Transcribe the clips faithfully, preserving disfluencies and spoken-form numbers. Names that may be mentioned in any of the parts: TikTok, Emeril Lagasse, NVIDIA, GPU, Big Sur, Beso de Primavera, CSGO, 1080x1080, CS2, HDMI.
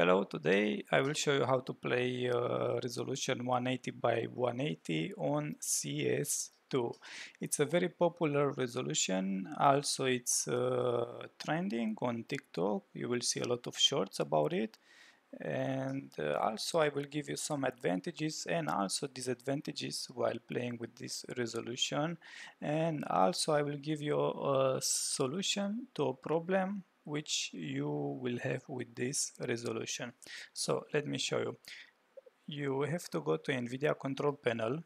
Hello, today I will show you how to play uh, resolution one eighty by one eighty on C S two. It's a very popular resolution, also it's uh, trending on TikTok. You will see a lot of shorts about it, and uh, also I will give you some advantages and also disadvantages while playing with this resolution, and also I will give you a solution to a problem which you will have with this resolution. So let me show you. You have to go to NVIDIA control panel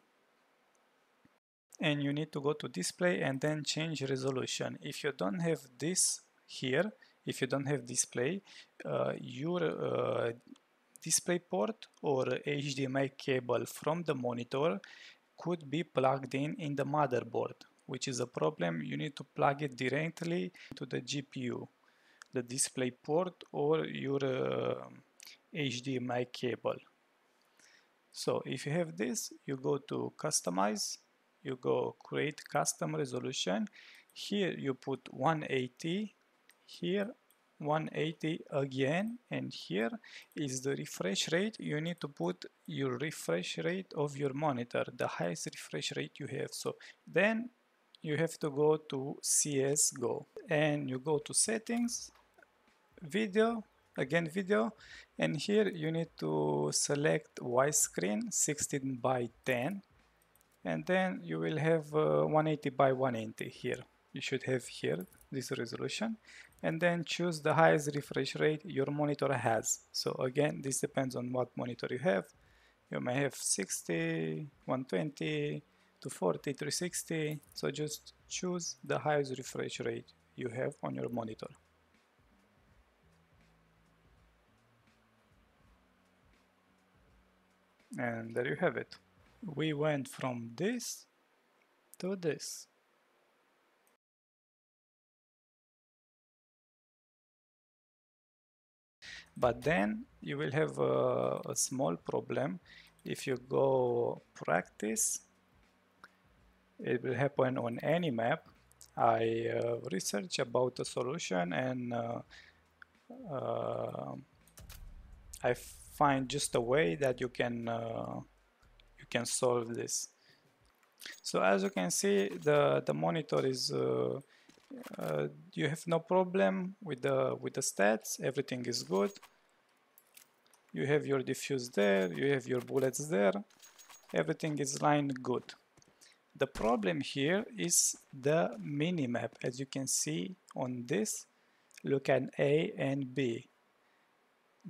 and you need to go to display and then change resolution. If you don't have this here, if you don't have display, uh, your uh, display port or H D M I cable from the monitor could be plugged in in the motherboard, which is a problem. You need to plug it directly to the G P U, the display port or your uh, H D M I cable. So if you have this, you go to customize, you go create custom resolution. Here you put one eighty, here one eighty again, and here is the refresh rate. You need to put your refresh rate of your monitor, the highest refresh rate you have. So then you have to go to C S G O and you go to settings, video, again video, and here you need to select widescreen sixteen by ten, and then you will have uh, one eighty by one eighty. Here you should have here this resolution, and then choose the highest refresh rate your monitor has. So again, this depends on what monitor you have. You may have sixty, one twenty, two forty, three sixty, so just choose the highest refresh rate you have on your monitor. And there you have it. We went from this to this. But then you will have a, a small problem. If you go practice, it will happen on any map. I uh, researched about a solution, and uh, uh, I find just a way that you can uh, you can solve this. So as you can see, the the monitor is uh, uh, you have no problem with the with the stats. Everything is good. You have your diffuse there. You have your bullets there. Everything is lined good. The problem here is the minimap. As you can see on this, look at A and B.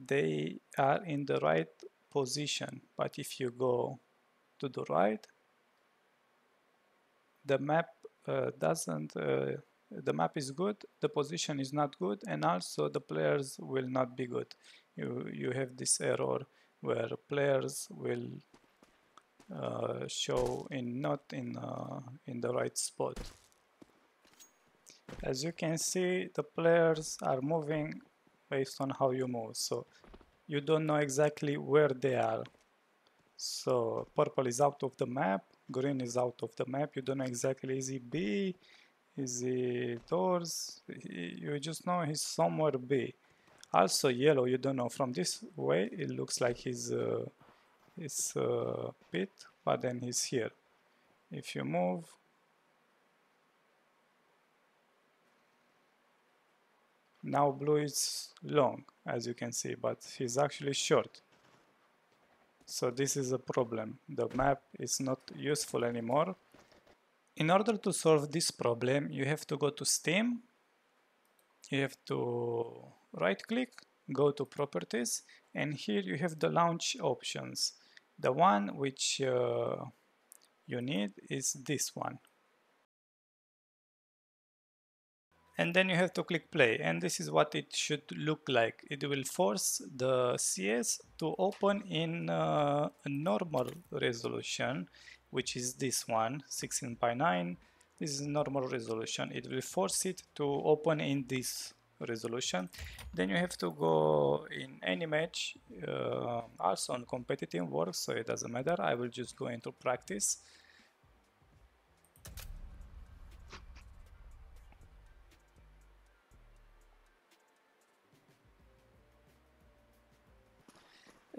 They are in the right position, but if you go to the right, the map uh, doesn't, uh, the map is good, the position is not good, and also the players will not be good. You, you have this error where players will Uh, show in not in uh, in the right spot. As you can see, the players are moving based on how you move, so you don't know exactly where they are. So purple is out of the map, green is out of the map. You don't know exactly, is he B, is he doors? You just know he's somewhere B. Also yellow, you don't know. From this way it looks like he's uh, it's a pit, but then he's here. If you move, now blue is long, as you can see, but he's actually short. So this is a problem. The map is not useful anymore. In order to solve this problem, you have to go to Steam, you have to right click, go to properties, and here you have the launch options. The one which uh, you need is this one, and then you have to click play, and this is what it should look like. It will force the C S to open in uh, a normal resolution, which is this one, sixteen by nine. This is normal resolution. It will force it to open in this resolution. Then you have to go in any match, uh, also on competitive work, so it doesn't matter. I will just go into practice,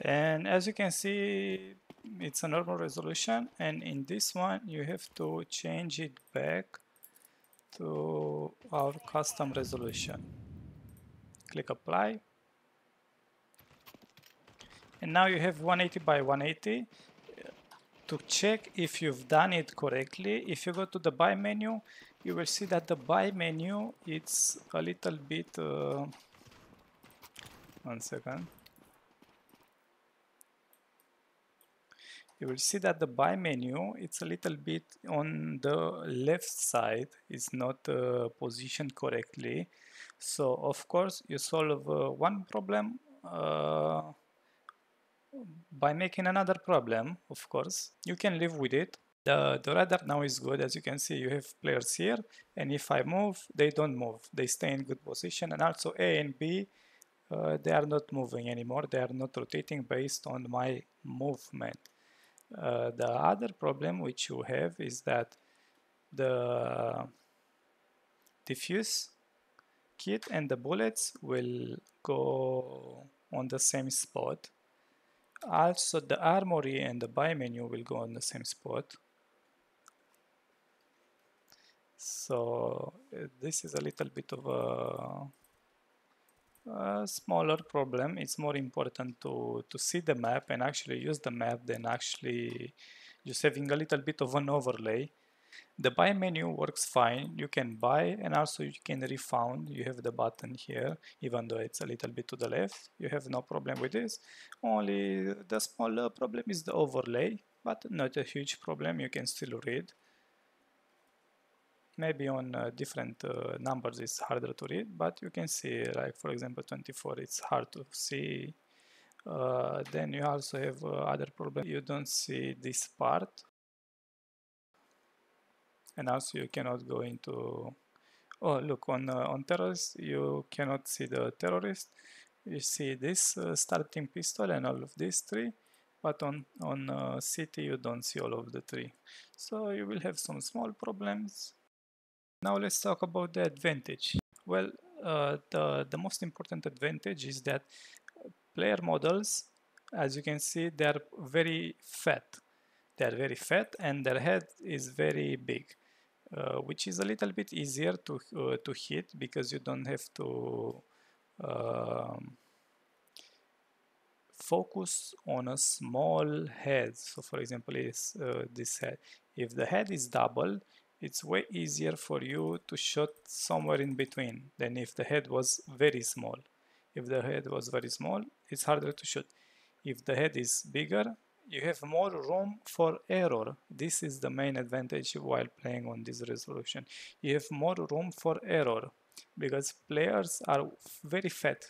And as you can see, it's a normal resolution, and in this one you have to change it back to our custom resolution. Click apply, and now you have one eighty by one eighty. To check if you've done it correctly, if you go to the buy menu, you will see that the buy menu, it's a little bit uh, one second you will see that the buy menu, it's a little bit on the left side, it's not uh, positioned correctly. So of course you solve uh, one problem uh, by making another problem. Of course you can live with it. The, the radar now is good. As you can see, you have players here, and if I move, they don't move, they stay in good position. And also A and B, uh, they are not moving anymore, they are not rotating based on my movement. Uh, the other problem which you have is that the diffuse kit and the bullets will go on the same spot. Also the armory and the buy menu will go on the same spot. So uh, this is a little bit of a, a smaller problem. It's more important to to see the map and actually use the map than actually just having a little bit of an overlay. The buy menu works fine, you can buy, and also you can refound. You have the button here, even though it's a little bit to the left, you have no problem with this. Only the smaller problem is the overlay, but not a huge problem, you can still read. Maybe on uh, different uh, numbers it's harder to read, but you can see, like for example twenty-four, it's hard to see. Uh, then you also have uh, other problem, you don't see this part. And also you cannot go into, oh look, on uh, on terrorists you cannot see the terrorist. You see this uh, starting pistol and all of these three, but on on uh, city you don't see all of the three. So you will have some small problems. Now let's talk about the advantage. Well, uh, the the most important advantage is that player models, as you can see, they are very fat. They are very fat, and their head is very big. Uh, which is a little bit easier to uh, to hit, because you don't have to um, focus on a small head. So for example, is uh, this head, if the head is double, it's way easier for you to shoot somewhere in between than if the head was very small. If the head was very small, it's harder to shoot. If the head is bigger, you have more room for error. This is the main advantage while playing on this resolution. You have more room for error because players are very fat,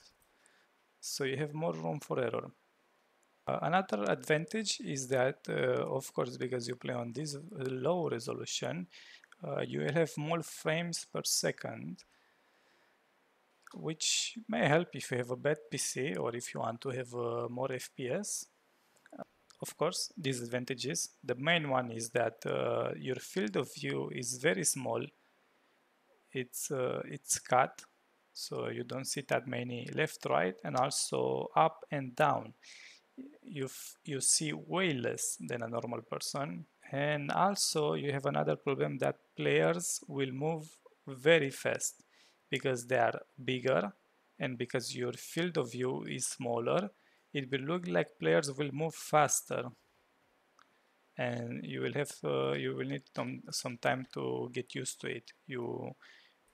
so you have more room for error. Uh, another advantage is that uh, of course, because you play on this low resolution, uh, you will have more frames per second, which may help if you have a bad P C or if you want to have uh, more F P S. Of course, disadvantages. The main one is that uh, your field of view is very small. It's uh, it's cut, so you don't see that many left, right, and also up and down. You you see way less than a normal person, and also you have another problem that players will move very fast because they are bigger, and because your field of view is smaller. It will look like players will move faster, and you will have uh, you will need some, some time to get used to it. You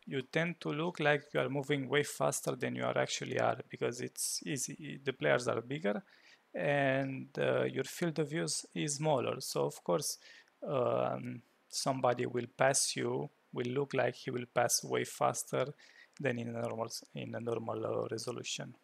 you tend to look like you are moving way faster than you are actually are, because it's easy. The players are bigger, and uh, your field of view is smaller. So of course, um, somebody will pass you. Will look like he will pass way faster than in a normal in a normal uh, resolution.